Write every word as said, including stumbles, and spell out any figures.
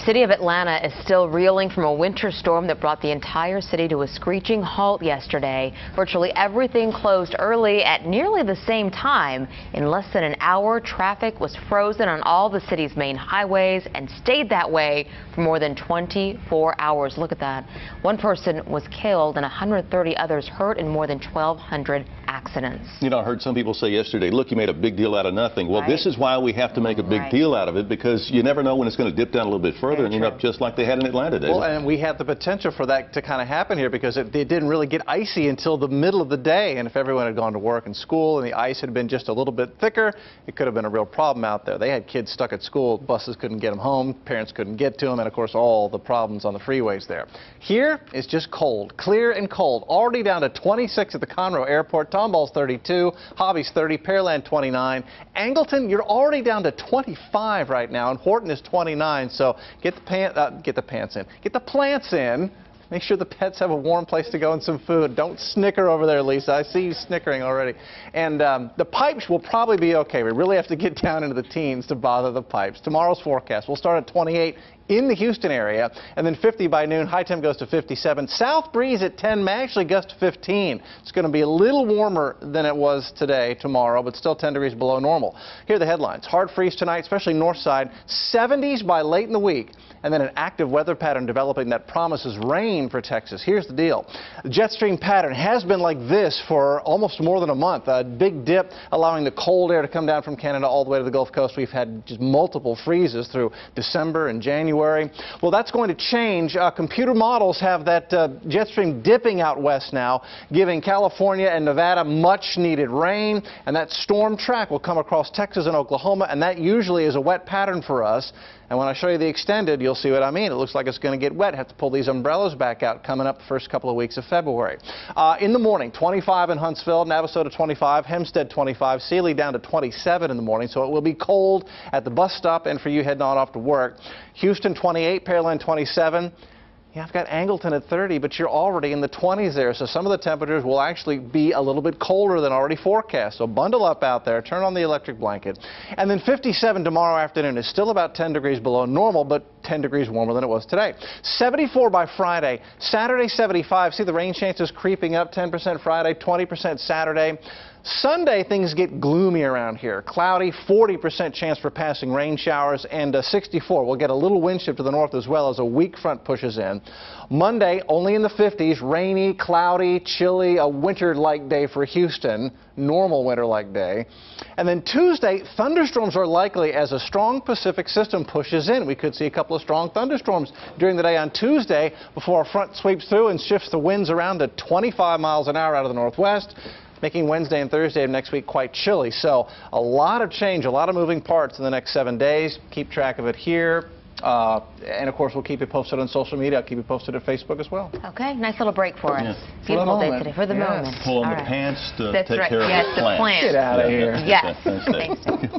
The city of Atlanta is still reeling from a winter storm that brought the entire city to a screeching halt yesterday. Virtually everything closed early at nearly the same time. In less than an hour, traffic was frozen on all the city's main highways and stayed that way for more than twenty-four hours. Look at that. One person was killed and one hundred thirty others hurt in more than twelve hundred accidents. You know, I heard some people say yesterday, look, you made a big deal out of nothing. Well, right. This is why we have to make a big right. deal out of it, because you never know when it's going to dip down a little bit further and end up just like they had in Atlanta today. Well, and we have the potential for that to kind of happen here, because it, it didn't really get icy until the middle of the day, and if everyone had gone to work and school and the ice had been just a little bit thicker, it could have been a real problem out there. They had kids stuck at school, buses couldn't get them home, parents couldn't get to them, and of course all the problems on the freeways there. Here it's just cold, clear and cold, already down to twenty-six at the Conroe Airport, Tomball's thirty-two, Hobby's thirty, Pearland twenty-nine, Angleton, you're already down to twenty-five right now, and Horton is twenty-nine, so Get the, pant, uh, get the pants in. Get the plants in. Make sure the pets have a warm place to go and some food. Don't snicker over there, Lisa. I see you snickering already. And um, the pipes will probably be okay. We really have to get down into the teens to bother the pipes. Tomorrow's forecast will start at twenty-eight in the Houston area, and then fifty by noon. High temp goes to fifty-seven. South breeze at ten, may actually gust to fifteen. It's going to be a little warmer than it was today, tomorrow, but still ten degrees below normal. Here are the headlines. Hard freeze tonight, especially north side. seventies by late in the week, and then an active weather pattern developing that promises rain for Texas. Here's the deal. The jet stream pattern has been like this for almost more than a month. A big dip allowing the cold air to come down from Canada all the way to the Gulf Coast. We've had just multiple freezes through December and January. Well, that's going to change. Uh, computer models have that uh, jet stream dipping out west now, giving California and Nevada much needed rain, and that storm track will come across Texas and Oklahoma, and that usually is a wet pattern for us. And when I show you the extended, you'll see what I mean. It looks like it's going to get wet. Have to pull these umbrellas back out coming up the first couple of weeks of February. Uh, in the morning, twenty-five in Huntsville, Navasota twenty-five, Hempstead twenty-five, Sealy down to twenty-seven in the morning. So it will be cold at the bus stop and for you heading on off to work. Houston twenty-eight, Pearland twenty-seven. Yeah, I've got Angleton at thirty, but you're already in the twenties there, so some of the temperatures will actually be a little bit colder than already forecast. So bundle up out there, turn on the electric blanket. And then fifty-seven tomorrow afternoon is still about ten degrees below normal, but ten degrees warmer than it was today. seventy-four by Friday, Saturday seventy-five. See the rain chances creeping up, ten percent Friday, twenty percent Saturday. Sunday, things get gloomy around here. Cloudy, forty percent chance for passing rain showers, and uh, sixty-four. We'll get a little wind shift to the north as well as a weak front pushes in. Monday, only in the fifties, rainy, cloudy, chilly, a winter-like day for Houston, normal winter-like day. And then Tuesday, thunderstorms are likely as a strong Pacific system pushes in. We could see a couple of strong thunderstorms during the day on Tuesday before a front sweeps through and shifts the winds around to twenty-five miles an hour out of the northwest, making Wednesday and Thursday of next week quite chilly. So a lot of change, a lot of moving parts in the next seven days. Keep track of it here. Uh, and, of course, we'll keep you posted on social media. I'll keep you posted on Facebook as well. Okay, nice little break for us. Yeah. Beautiful for day today. For the yes. moment. Pull on All the right. pants to That's take right. care yes, of the plants. Get out of yeah, here. Yes. Thanks,